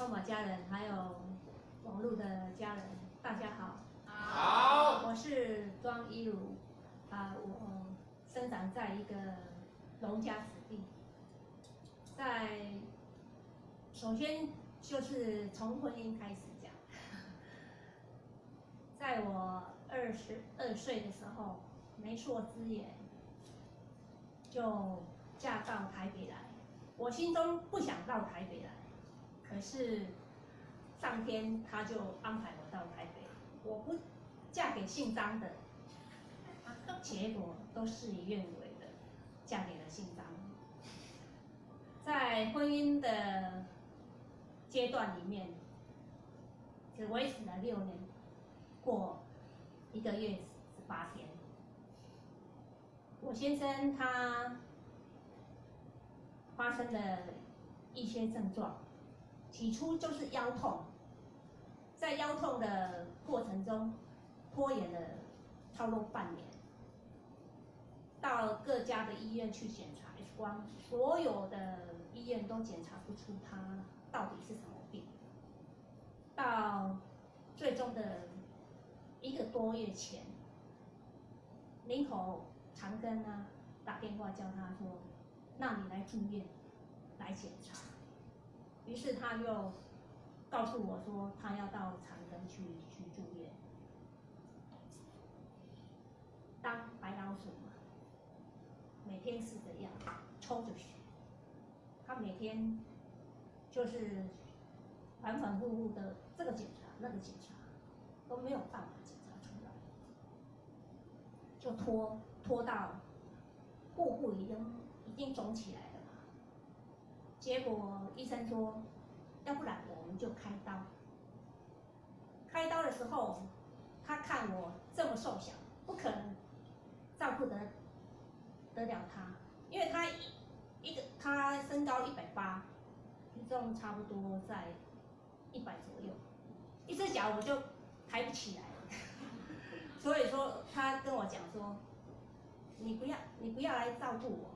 超马家人，还有网络的家人，大家好。好，我是庄一如，我生长在一个农家子弟，首先就是从婚姻开始讲，在我22岁的时候，媒妁之言，就嫁到台北来。我心中不想到台北来，可是上天他就安排我到台北。我不嫁给姓张的，结果都事与愿违的，嫁给了姓张。在婚姻的阶段里面，只维持了6年，过1个月18天。我先生他发生了一些症状，起初就是腰痛，在腰痛的过程中拖延了超过半年，到各家的医院去检查 X 光，所有的医院都检查不出他到底是什么病。到最终的1个多月前，林口长庚打电话叫他说：“那你来住院，来检查。”于是他又告诉我说，他要到长庚去住院，当白老鼠嘛，每天吃着药，抽着血。他每天就是反反复复的这个检查那个检查，都没有办法检查出来，就拖到腹部已经肿起来了嘛。结果医生说，要不然我们就开刀。开刀的时候，他看我这么瘦小，不可能照顾得了他，因为他身高180。体重差不多在100左右，一只脚我就抬不起来了，所以说他跟我讲说，你不要来照顾我，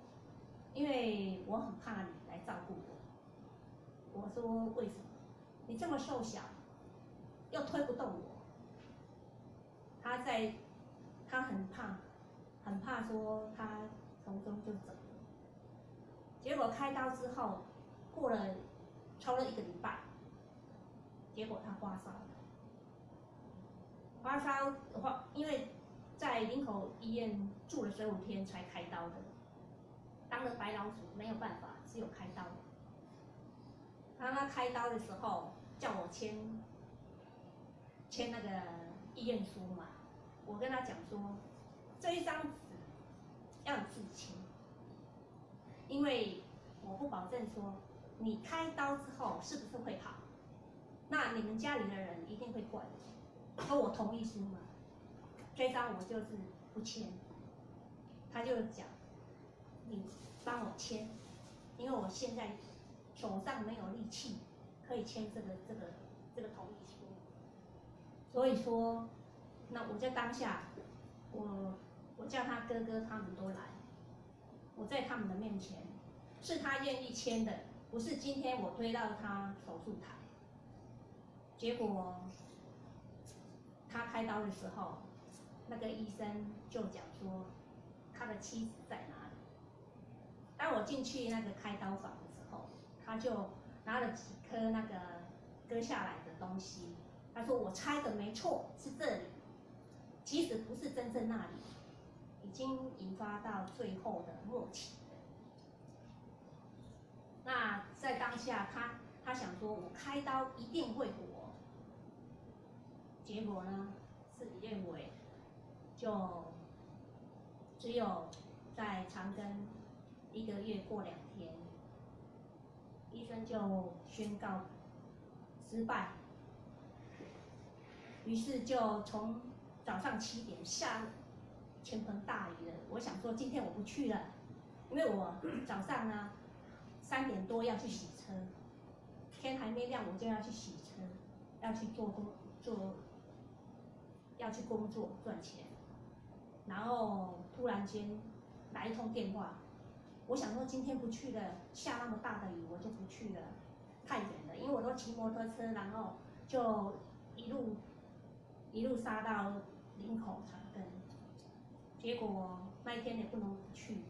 因为我很怕你来照顾我。我说为什么？你这么瘦小，又推不动我。他很怕说他从中就走了。结果开刀之后，过了超了1个礼拜，结果他发烧了。因为在林口医院住了15天才开刀的，当了白老鼠没有办法，只有开刀。他开刀的时候叫我签那个意愿书嘛，我跟他讲说，这一张纸要你自己签，因为我不保证说你开刀之后是不是会好，那你们家里的人一定会怪我，说我同意书嘛。这张我就是不签，他就讲，你帮我签，因为我现在手上没有力气可以签这个同意书。所以说，那我在当下，我叫他哥哥他们都来，我在他们的面前，是他愿意签的。不是今天我推到他手术台，结果他开刀的时候，那个医生就讲说他的妻子在哪里。当我进去那个开刀房的时候，他就拿了几颗那个割下来的东西，他说我猜的没错，是这里，其实不是真正那里，已经引发到最后的末期。那在当下，他想说，我开刀一定会活。结果呢，事与愿违，就只有在长庚1个月过2天，医生就宣告失败。于是就从早上7点下倾盆大雨了。我想说，今天我不去了，因为我早上呢，3点多要去洗车，天还没亮我就要去洗车，要去工作赚钱。然后突然间来一通电话，我想说今天不去了，下那么大的雨我就不去了，太远了，因为我都骑摩托车，然后就一路杀到林口长庚，结果那一天也不能不去，已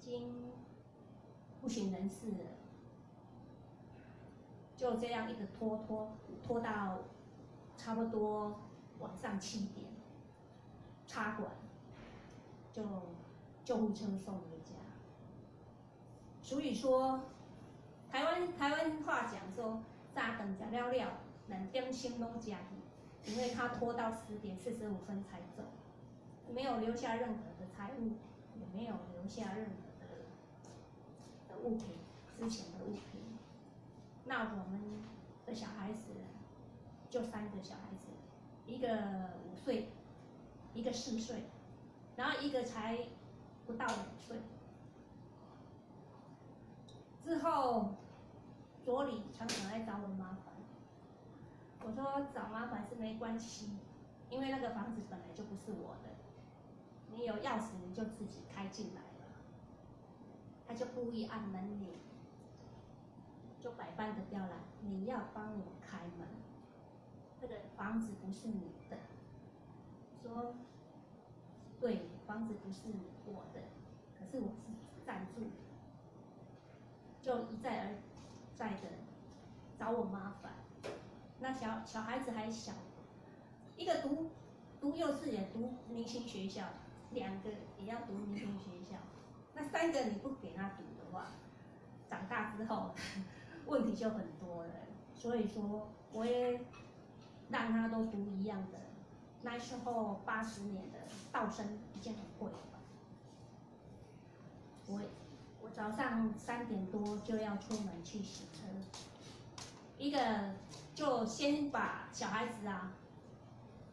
经不省人事了，就这样一直拖到差不多晚上7点，插管就救护车送回家。所以说，台湾话讲说，早顿吃了了，2点钟拢吃去，因为他拖到10点45分才走，没有留下任何的财物，也没有留下任何的物品，之前的物品。那我们的小孩子就3个小孩子，一个5岁，一个4岁，然后一个才不到5岁。之后卓理常常来找我麻烦，我说找麻烦是没关系，因为那个房子本来就不是我的，你有钥匙你就自己开进来了。他就故意按门铃，就百般的刁难，你要帮我开门，这个房子不是你的。说，对，房子不是我的，可是我是暂住的，就一再的找我麻烦。那小孩子还小，一个读幼稚园，读明星学校，2个也要读明星学校，那3个你不给他读的话，长大之后。问题就很多了，所以说我也让他都读一样的。那时候80年的道生已经很贵了。我早上3点多就要出门去洗车，一个就先把小孩子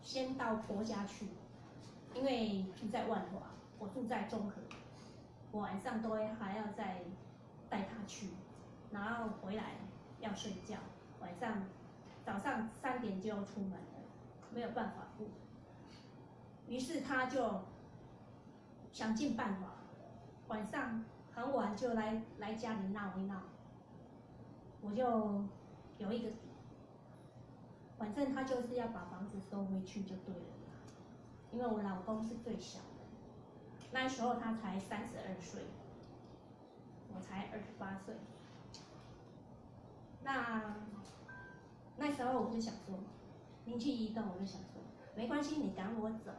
先到婆家去，因为住在万华，我住在中和，我晚上都还要再带他去。然后回来要睡觉，早上3点就要出门了，没有办法顾。于是他就想尽办法，晚上很晚就来家里闹一闹。我就有一个，反正他就是要把房子收回去就对了，因为我老公是最小的，那时候他才32岁，我才28岁。那时候我就想说，灵机一动，我就想说，没关系，你赶我走，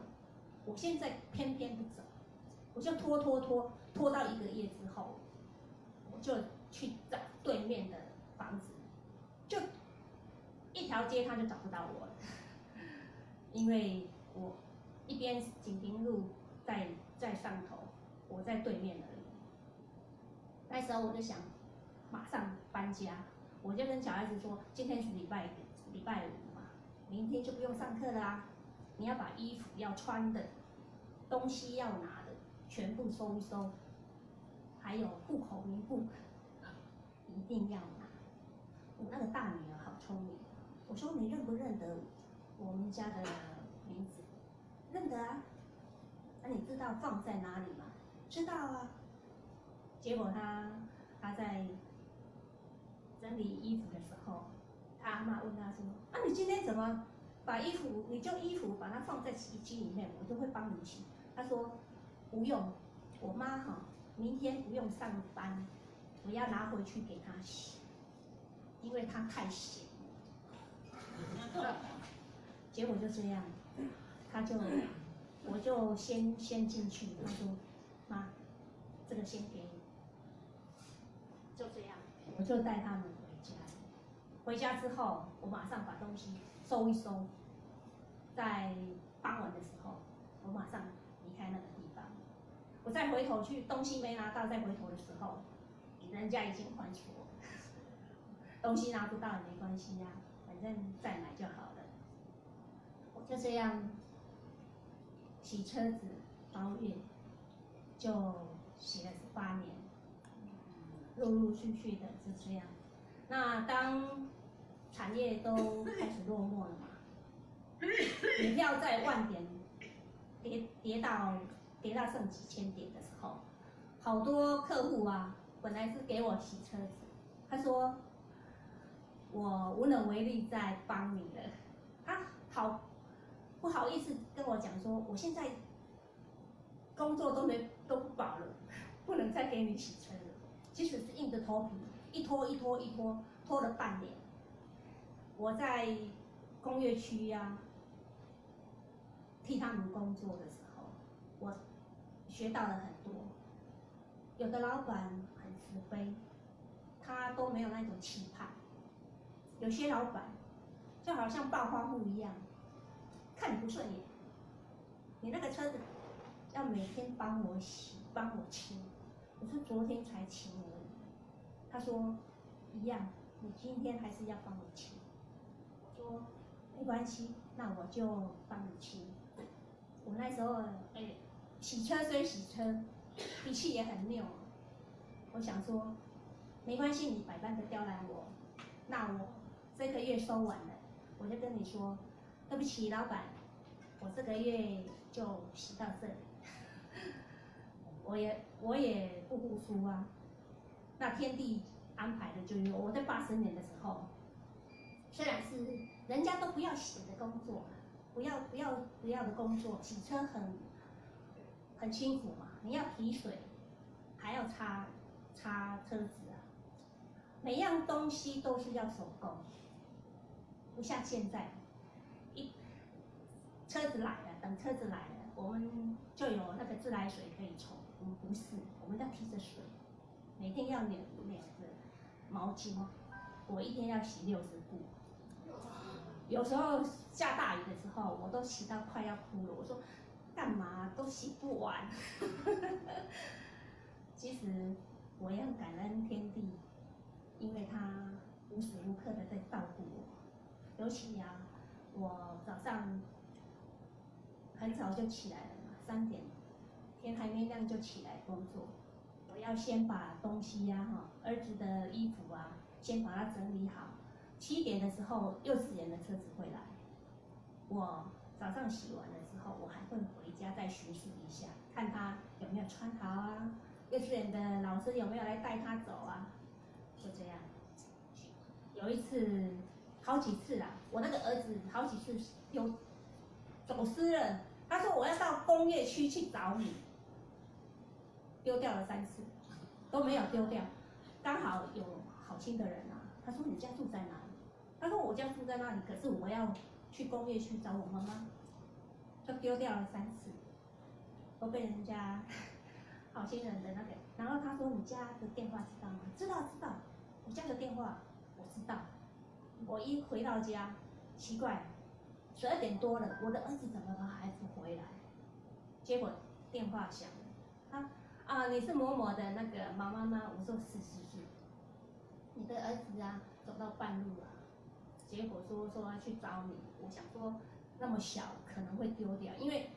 我现在偏偏不走，我就拖到1个月之后，我就去找对面的房子，就1条街他就找不到我了，因为我一边锦屏路在上头，我在对面而已。那时候我就想，马上搬家。我就跟小孩子说，今天是礼拜五嘛，明天就不用上课了啊！你要把衣服要穿的、东西要拿的全部收一收，还有户口名簿一定要拿。我那个大女儿好聪明，我说你认不认得我们家的名字？认得啊。那你知道放在哪里吗？知道啊。结果她在整理衣服的时候，他阿妈问他说：“啊，你今天怎么把衣服？你就衣服把它放在洗衣机里面，我就会帮你洗。”他说：“不用，我妈明天不用上班，我要拿回去给她洗，因为她太闲了。”结果就这样，我就先进去，他说：“妈，这个先给你。”就这样。我就带他们回家之后，我马上把东西收一收，在傍晚的时候，我马上离开那个地方。我再回头去，东西没拿到，再回头的时候，人家已经还我，东西拿不到也没关系呀，反正再买就好了。我就这样洗车子、包月，就洗了18年。陆续去的就这样。那当产业都开始落寞了嘛，股票在10000点跌到剩几千点的时候，好多客户本来是给我洗车子，他说我无能为力在帮你了。他好不好意思跟我讲说，我现在工作都不保了，不能再给你洗车了。即使是硬着头皮，一拖，拖了半年。我在工业区呀、替他们工作的时候，我学到了很多。有的老板很慈悲，他都没有那种期盼。有些老板就好像暴发户一样，看你不顺眼，你那个车子要每天帮我洗、帮我清，我是昨天才清而已。他说一样，你今天还是要帮我清。说没关系，那我就帮你清。我那时候洗车虽洗车，脾气也很拗。我想说没关系，你百般的刁难我，那我这个月收完了，我就跟你说，对不起，老板，我这个月就洗到这里。我也不服输啊。那天地安排的就是我在80年的时候，虽然是人家都不要洗的工作，不要的工作，洗车很辛苦嘛，你要提水，还要擦车子啊，每样东西都是要手工，不像现在，车子来了，等车子来了，我们就有那个自来水可以冲。我们不是，我们要提着水，每天要两个毛巾，我一天要洗60布。有时候下大雨的时候，我都洗到快要哭了。我说干嘛都洗不完。其实我也很感恩天地，因为他无时无刻的在照顾我。尤其呀、我早上很早就起来了嘛，3点天还没亮就起来工作。我要先把东西呀、儿子的衣服啊，先把它整理好。7点的时候，幼稚园的车子会来。我早上洗完的时候，我还会回家再巡视一下，看他有没有穿好啊，幼稚园的老师有没有来带他走啊，就这样。有一次，好几次啦，我那个儿子好几次走失了，他说我要到工业区去找你，丢掉了3次，都没有丢掉。刚好有好心的人啊，他说你家住在哪里？他说我家住在那里，可是我要去工业区找我妈妈，就丢掉了3次，都被人家好心人的那个。然后他说你家的电话知道吗？知道，我家的电话我知道。我一回到家，奇怪。12点多了，我的儿子怎么还不回来？结果电话响了，你是某某的那个妈妈吗？我说是。你的儿子啊，走到半路了、结果说要去找你。我想说那么小可能会丢掉，因为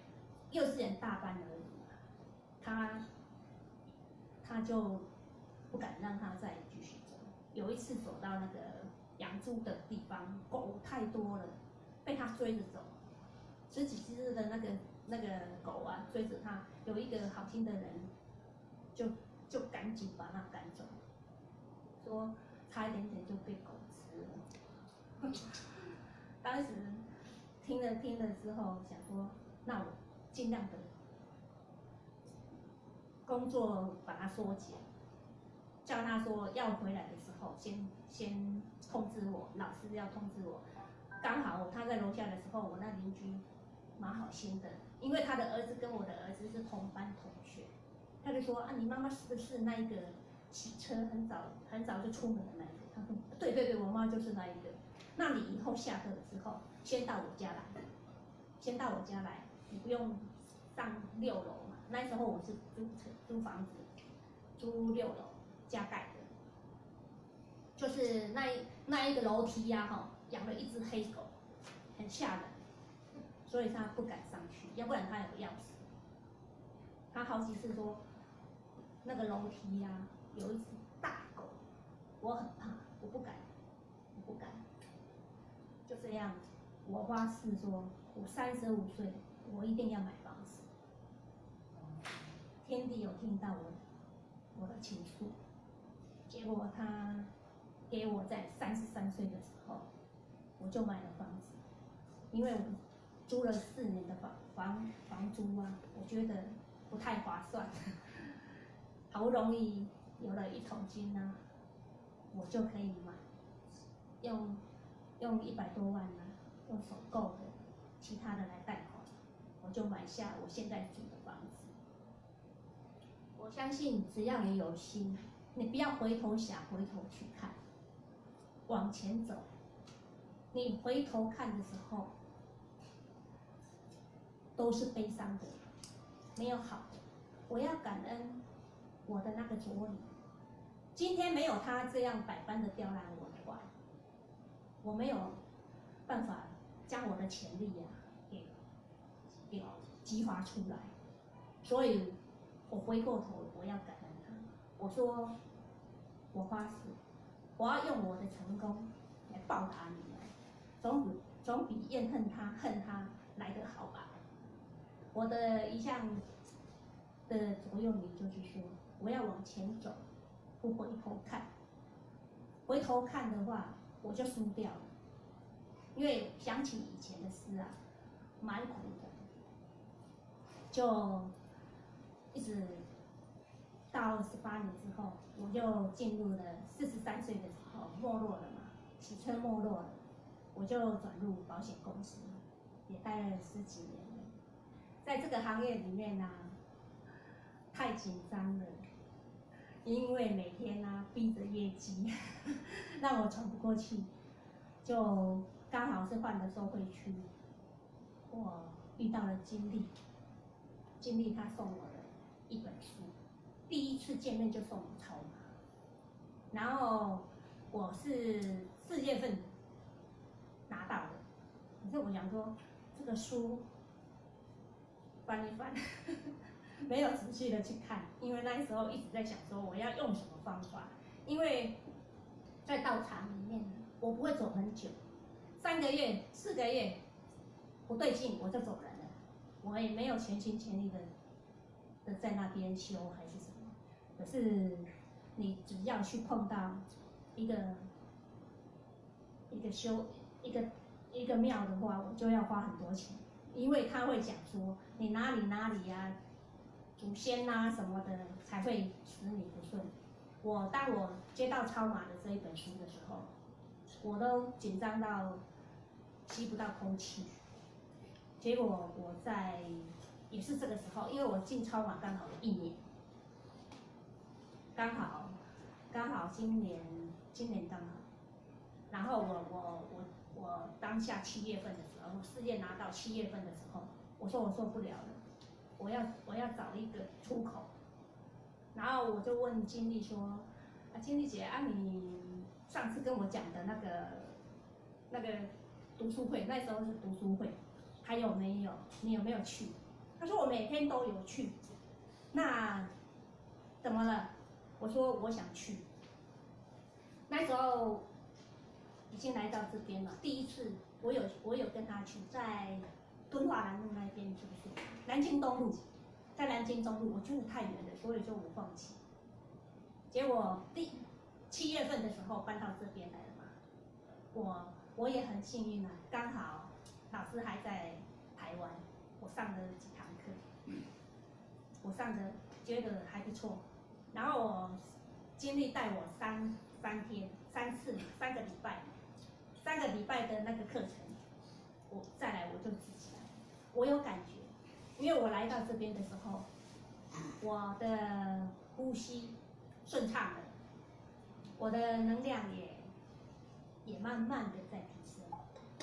幼稚园大班而已嘛，他就不敢让他再继续走。有一次走到那个养猪的地方，狗太多了。被他追着走，十几只的那个狗啊追着他，有一个好心的人就赶紧把他赶走，说差一点就被狗吃了。当时听了之后想说，那我尽量的工作把它缩减，叫他说要回来的时候先通知我，老师要通知我。刚好他在楼下的时候，我那邻居蛮好心的，因为他的儿子跟我的儿子是同班同学，他就说啊，你妈妈是不是那一个洗车很早就出门的那一个？他说对，我妈就是那一个。那你以后下课的时候先到我家来，你不用上6楼嘛。那时候我是租房子，租6楼加盖的，就是那一个楼梯呀、养了一只黑狗，很吓人，所以他不敢上去，要不然他有钥匙。他好几次说，那个楼梯呀、有一只大狗，我很怕，我不敢。就这样，我发誓说，我35岁，我一定要买房子。天地有听到我的情书，结果他。给我在33岁的时候，我就买了房子，因为我租了4年的房租啊，我觉得不太划算。好不容易有了一桶金呢、啊，我就可以买，用100多万呢、啊，用首购的，其他的来贷款，我就买下我现在住的房子。我相信只要你有心，你不要回头想，回头去看，往前走。你回头看的时候，都是悲伤的，没有好的。我要感恩我的那个主理，今天没有他这样百般的刁难我的话，我没有办法将我的潜力呀、给激发出来。所以，我回过头，我要感恩他。我说，我发誓，我要用我的成功来报答你们，总比怨恨他来得好吧。我的一项的座右铭就是说，我要往前走，不回头看。回头看的话，我就输掉了。因为想起以前的事啊，蛮苦的，就一直到18年之后，我就进入了43岁的时候，没落了嘛，洗车没落了，我就转入保险公司，也待了10几年了。在这个行业里面呢、啊，太紧张了，因为每天呢、啊、逼着业绩，让我喘不过气，就刚好是换了收费区，我遇到了经理他送我的一本书，第一次见面就送我超马，然后我是4月份拿到的，可是我想说这个书翻一翻，没有仔细的去看，因为那时候一直在想说我要用什么方法，因为在道场里面我不会走很久，3个月、4个月不对劲我就走人了，我也没有全心全力的在那边修还是什么。可是你只要去碰到一个庙的话，我就要花很多钱，因为他会讲说你哪里啊，祖先啊什么的才会使你不顺。当我接到超马的这一本书的时候，我都紧张到吸不到空气。结果我也是这个时候，因为我进超马刚好1年，刚好今年刚好。然后我当下7月份的时候，我4月拿到7月份的时候，我说我受不了了，我要找一个出口。然后我就问经理说，啊，经理姐啊，你上次跟我讲的那个读书会，那时候是读书会，还有没有？你有没有去？他说我每天都有去。那怎么了？我说我想去。那时候已经来到这边了，第一次我有跟他去，在敦化南路那边就是南京东路，在南京东路我觉得太远了，所以就我放弃。结果7月份的时候搬到这边来了嘛，我也很幸运啊，刚好老师还在台湾，我上了几堂课，我上的觉得还不错。然后我经历带我三天3个礼拜的那个课程，我再来我就自己来，我有感觉，因为我来到这边的时候，我的呼吸顺畅了，我的能量也慢慢的在提升。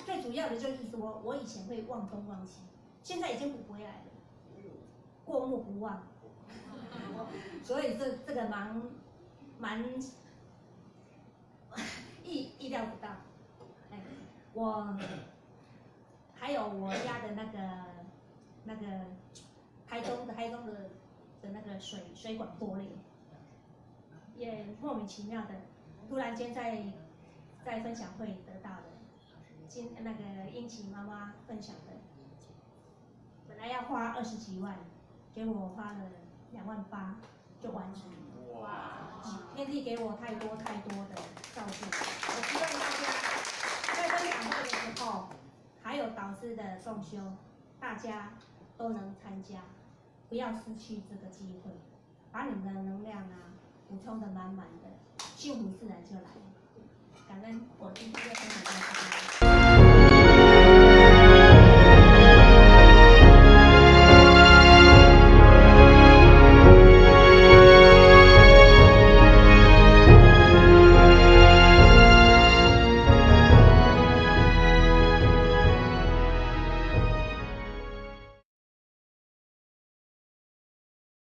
最主要的就是说，我以前会忘东忘西，现在已经补回来了，过目不忘。所以这个蛮意料不到。哎，我还有我家的那个台中的那个水管破裂，也莫名其妙的，突然间在分享会得到的，那个英奇妈妈分享的，本来要花20几万，结果我花了2万8就完成了。哇！天帝给我太多太多的照顾，我希望大家在分享会的时候，还有导师的共修，大家都能参加，不要失去这个机会，把你们的能量啊补充的满满的，幸福自然就来了。感恩我今天的分享。